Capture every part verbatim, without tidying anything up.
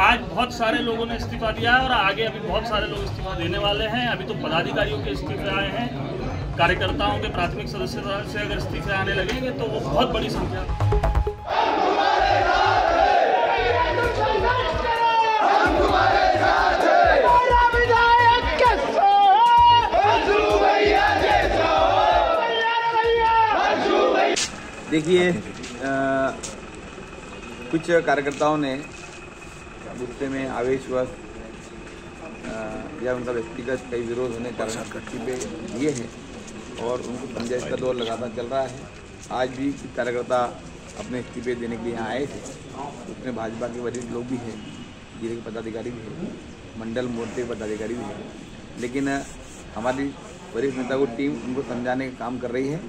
आज बहुत सारे लोगों ने इस्तीफा दिया है और आगे अभी बहुत सारे लोग इस्तीफा देने वाले हैं। अभी तो पदाधिकारियों के इस्तीफे आए हैं, कार्यकर्ताओं के प्राथमिक सदस्यता से अगर इस्तीफे आने लगेंगे तो वो बहुत बड़ी संख्या। देखिए, कुछ कार्यकर्ताओं ने गुस्से में आवेशवश या उनका व्यक्तिगत कई विरोध होने के कारण इस्तीफे दिए हैं और उनको समझाइश का दौर लगातार चल रहा है। आज भी कार्यकर्ता अपने इस्तीफे देने के लिए आए थे, उसमें भाजपा के वरिष्ठ लोग भी हैं, जिले के पदाधिकारी भी हैं, मंडल मोर्चे के पदाधिकारी भी हैं, लेकिन हमारी वरिष्ठ नेता को टीम उनको समझाने का काम कर रही है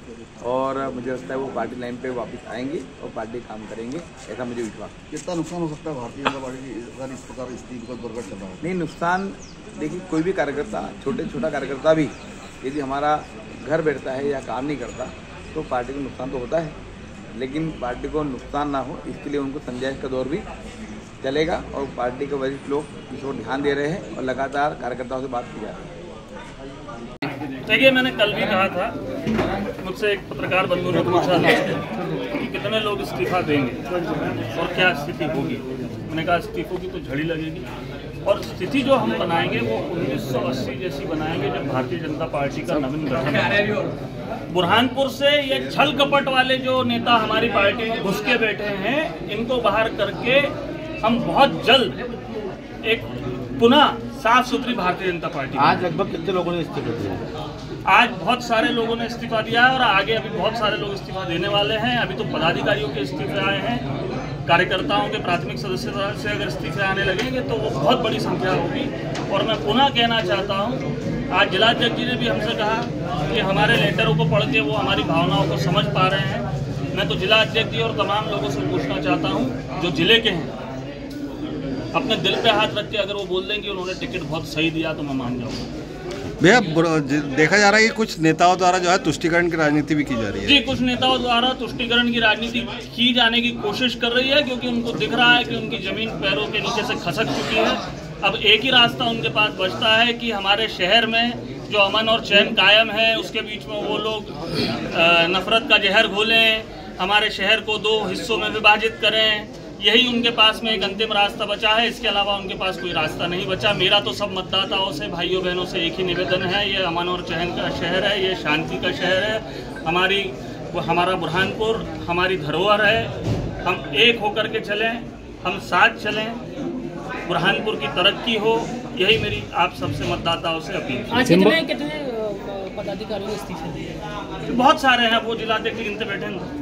और मुझे लगता है वो पार्टी लाइन पे वापस आएंगे और पार्टी काम करेंगे, ऐसा मुझे विश्वास। कितना नुकसान हो सकता है भारतीय जनता पार्टी इस प्रकार इस्तीफे पर चल रहा है? नहीं, नुकसान देखिए, कोई भी कार्यकर्ता, छोटे छोटा कार्यकर्ता भी यदि हमारा घर बैठता है या काम नहीं करता तो पार्टी को नुकसान तो होता है, लेकिन पार्टी को नुकसान ना हो इसके लिए उनको समझाइश का दौर भी चलेगा और पार्टी के वरिष्ठ लोग इस ओर ध्यान दे रहे हैं और लगातार कार्यकर्ताओं से बात की जा रही है। देखिए, मैंने कल भी कहा था, मुझसे एक पत्रकार बंधु ने पूछा था कि कितने लोग इस्तीफा देंगे और क्या स्थिति होगी। मैंने कहा इस्तीफों की तो झड़ी लगेगी और स्थिति जो हम बनाएंगे वो उन्नीस सौ अस्सी जैसी बनाएंगे जब भारतीय जनता पार्टी का नवीन गठन। बुरहानपुर से ये छल कपट वाले जो नेता हमारी पार्टी में घुस के बैठे हैं, इनको बाहर करके हम बहुत जल्द एक पुनः साफ सुथरी भारतीय जनता पार्टी। आज लगभग कितने लोगों ने इस्तीफा दिया? आज बहुत सारे लोगों ने इस्तीफा दिया है और आगे अभी बहुत सारे लोग इस्तीफा देने वाले हैं। अभी तो पदाधिकारियों के इस्तीफे आए हैं, कार्यकर्ताओं के प्राथमिक सदस्यता से अगर इस्तीफे आने लगेंगे तो वो बहुत बड़ी संख्या होगी। और मैं पुनः कहना चाहता हूँ, आज जिलाध्यक्ष जी ने भी हमसे कहा कि हमारे लेटरों को पढ़ के वो हमारी भावनाओं को समझ पा रहे हैं। मैं तो जिला अध्यक्ष जी और तमाम लोगों से पूछना चाहता हूँ जो जिले के हैं, अपने दिल पे हाथ रख के अगर वो बोल दें कि उन्होंने टिकट बहुत सही दिया तो मैं मान जाऊंगा। भैया, देखा जा रहा है कि कुछ नेताओं द्वारा जो है तुष्टीकरण की राजनीति भी की जा रही है। जी, कुछ नेताओं द्वारा तुष्टीकरण की राजनीति की जाने की कोशिश कर रही है क्योंकि उनको दिख रहा है कि उनकी जमीन पैरों के नीचे से खसक चुकी है। अब एक ही रास्ता उनके पास बचता है कि हमारे शहर में जो अमन और चैन कायम है उसके बीच में वो लोग नफरत का जहर घोलें, हमारे शहर को दो हिस्सों में विभाजित करें। यही उनके पास में एक अंतिम रास्ता बचा है, इसके अलावा उनके पास कोई रास्ता नहीं बचा। मेरा तो सब मतदाताओं से, भाइयों बहनों से एक ही निवेदन है, ये अमन और चैन का शहर है, ये शांति का शहर है, हमारी हमारा बुरहानपुर हमारी धरोहर है। हम एक होकर के चलें, हम साथ चलें, बुरहानपुर की तरक्की हो, यही मेरी आप सबसे मतदाताओं से अपील है। पदाधिकारियों इस्तीफे दिए बहुत सारे हैं, वो जिलाध्यक्ष गिनते बैठे हैं।